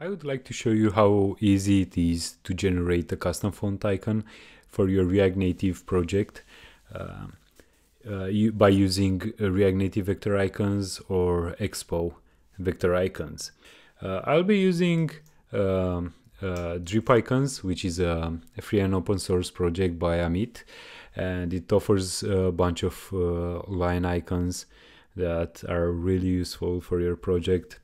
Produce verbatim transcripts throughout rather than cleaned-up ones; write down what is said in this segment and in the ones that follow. I would like to show you how easy it is to generate a custom font icon for your React Native project uh, uh, you, by using uh, React Native Vector Icons or Expo Vector Icons. Uh, I'll be using uh, uh, Drip Icons, which is a, a free and open source project by Amit, and it offers a bunch of uh, line icons that are really useful for your project.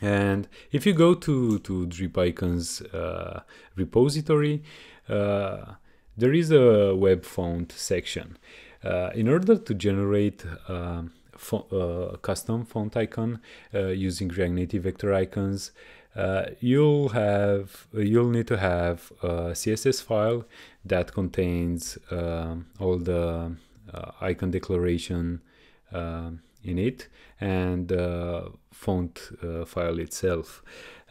And if you go to, to Drip Icons uh, repository, uh, there is a web font section. Uh, in order to generate uh, fo uh, custom font icon uh, using React Native Vector Icons, uh, you'll have you'll need to have a C S S file that contains uh, all the uh, icon declaration uh, in it and uh, font uh, file itself,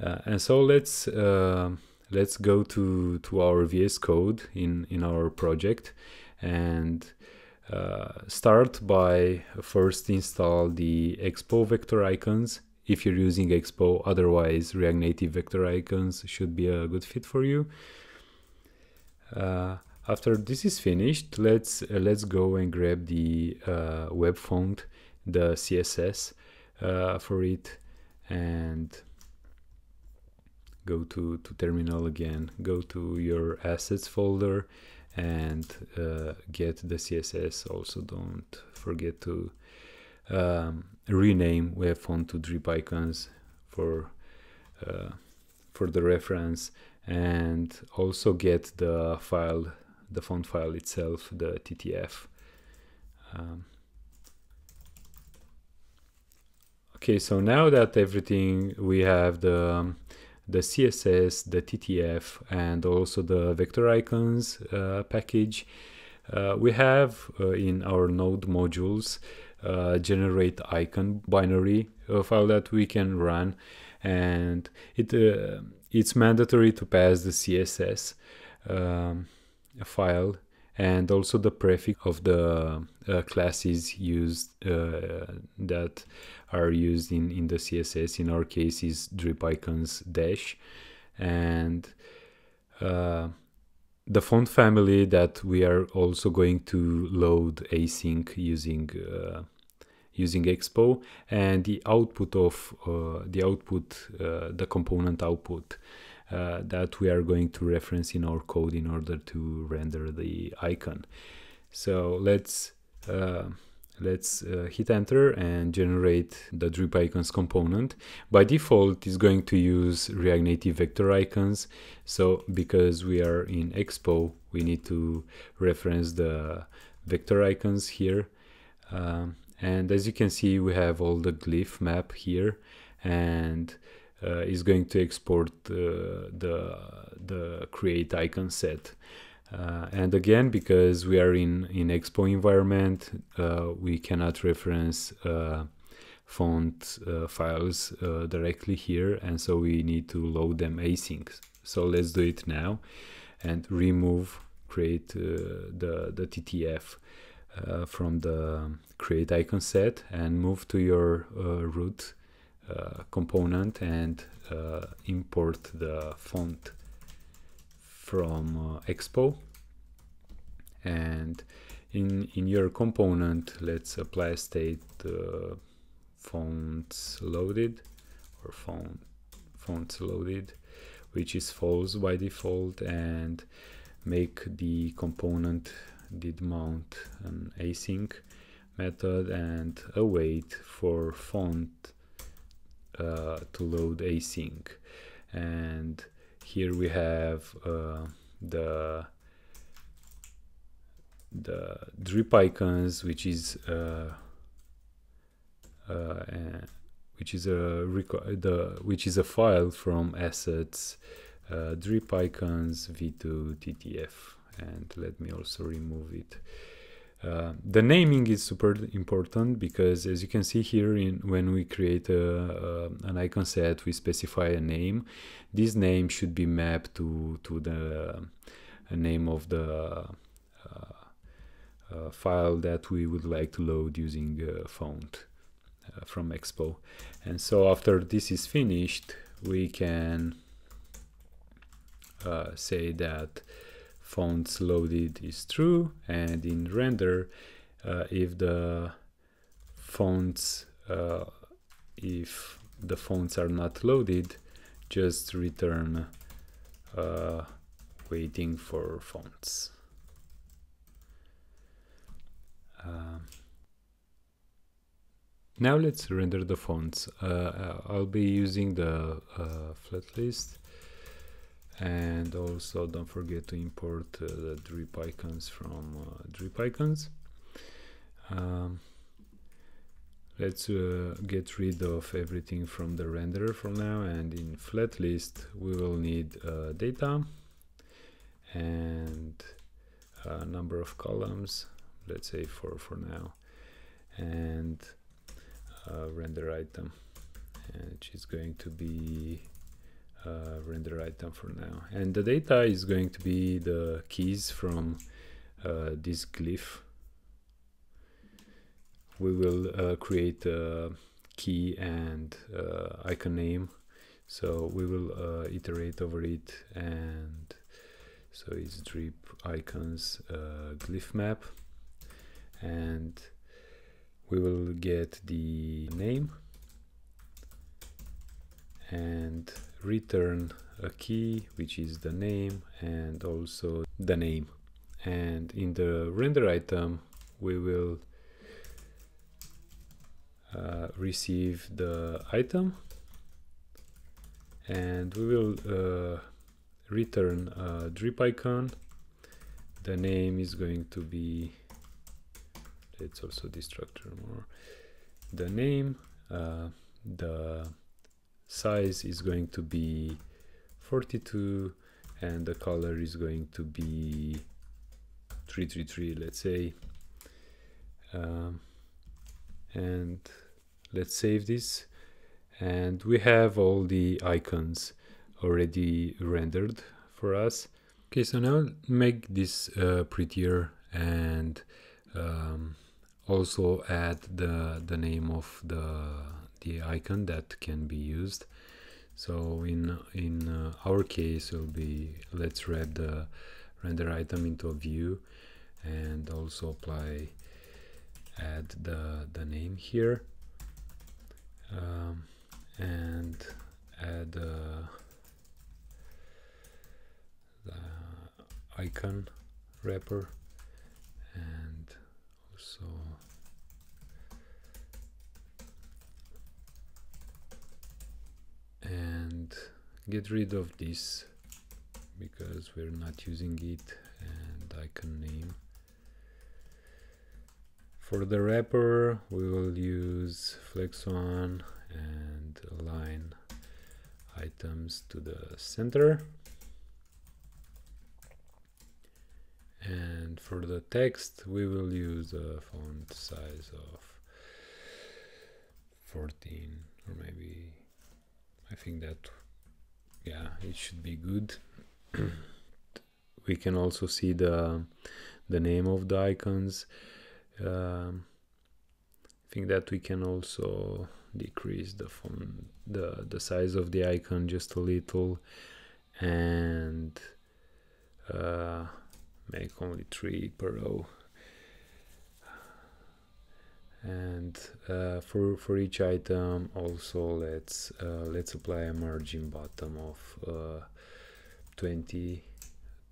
uh, and so let's uh, let's go to to our V S Code in in our project and uh, start by first install the Expo Vector Icons if you're using Expo. Otherwise, React Native Vector Icons should be a good fit for you. Uh, after this is finished, let's uh, let's go and grab the uh, web font, the C S S uh, for it, and go to, to terminal again, go to your assets folder and uh, get the C S S. Also, don't forget to um, rename web font to Drip Icons for, uh, for the reference, and also get the file, the font file itself, the T T F. Um, Okay, so now that everything, we have the, the C S S, the T T F, and also the Vector Icons uh, package, uh, we have uh, in our node modules uh, generate icon binary uh, file that we can run, and it uh, it's mandatory to pass the C S S um, file and also the prefix of the uh, classes used uh, that are used in, in the C S S. In our case is Drip Icons dash, and uh, the font family that we are also going to load async using uh, using Expo, and the output of uh, the output uh, the component output Uh, that we are going to reference in our code in order to render the icon. So let's uh, let's uh, hit enter and generate the Drip Icons component. By default, it's going to use React Native Vector Icons. So because we are in Expo, we need to reference the Vector Icons here. Um, and as you can see, we have all the glyph map here, and Uh, is going to export uh, the the create icon set, uh, and again, because we are in in Expo environment, uh, we cannot reference uh, font uh, files uh, directly here, and so we need to load them async. So let's do it now, and remove create uh, the the T T F uh, from the create icon set, and move to your uh, root Uh, component and uh, import the font from uh, Expo. And in in your component, let's apply state uh, fonts loaded or font fonts loaded, which is false by default, and make the component did mount an async method and await for font Uh, to load async. And here we have uh, the the Drip Icons, which is uh, uh, uh, which is a the which is a file from assets uh, Drip Icons v two T T F, and let me also remove it. Uh, the naming is super important because, as you can see here, in when we create a, a, an icon set, we specify a name. This name should be mapped to to the uh, name of the uh, uh, file that we would like to load using uh, font uh, from Expo. And so after this is finished, we can uh, say that fonts loaded is true, and in render, uh, if the fonts uh, if the fonts are not loaded, just return uh, waiting for fonts. Uh, now let's render the fonts. Uh, I'll be using the uh, flatlist, and also don't forget to import uh, the drip icons from uh, drip icons. Um, let's uh, get rid of everything from the renderer for now, and in flatlist we will need uh, data and a number of columns, let's say four for now, and uh, render item, which is going to be Uh, render item for now, and the data is going to be the keys from uh, this glyph. We will uh, create a key and uh, icon name, so we will uh, iterate over it, and so it's drip icons uh, glyph map, and we will get the name and return a key which is the name, and also the name. And in the render item we will uh, receive the item, and we will uh, return a drip icon. The name is going to be, let's also destructure more, the name, uh, the size is going to be forty-two, and the color is going to be three three three, let's say. Um, and let's save this, and we have all the icons already rendered for us. Okay, so now make this uh, prettier, and um, also add the the name of the the icon that can be used. So in in uh, our case will be, let's wrap the render item into a view, and also apply, add the the name here, um, and add uh, the icon wrapper, and also and get rid of this because we're not using it, and icon name. For the wrapper we will use flexon and align items to the center, and for the text we will use a font size of fourteen, or maybe I think that, yeah, it should be good. We can also see the the name of the icons. Um, I think that we can also decrease the font, the the size of the icon just a little, and uh, make only three per row. And uh, for for each item also let's uh, let's apply a margin bottom of uh, twenty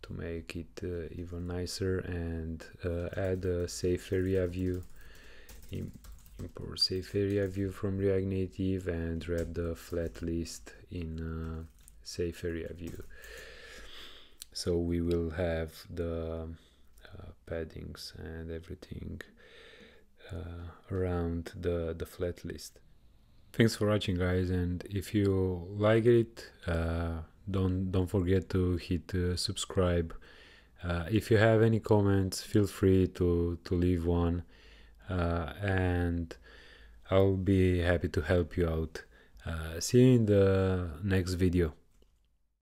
to make it uh, even nicer, and uh, add a safe area view. Import safe area view from React Native, and wrap the flat list in uh, safe area view, so we will have the uh, paddings and everything Uh, around the the flat list. Thanks for watching, guys, and if you like it, uh, don't don't forget to hit uh, subscribe. Uh, if you have any comments, feel free to to leave one, uh, and I'll be happy to help you out. Uh, see you in the next video.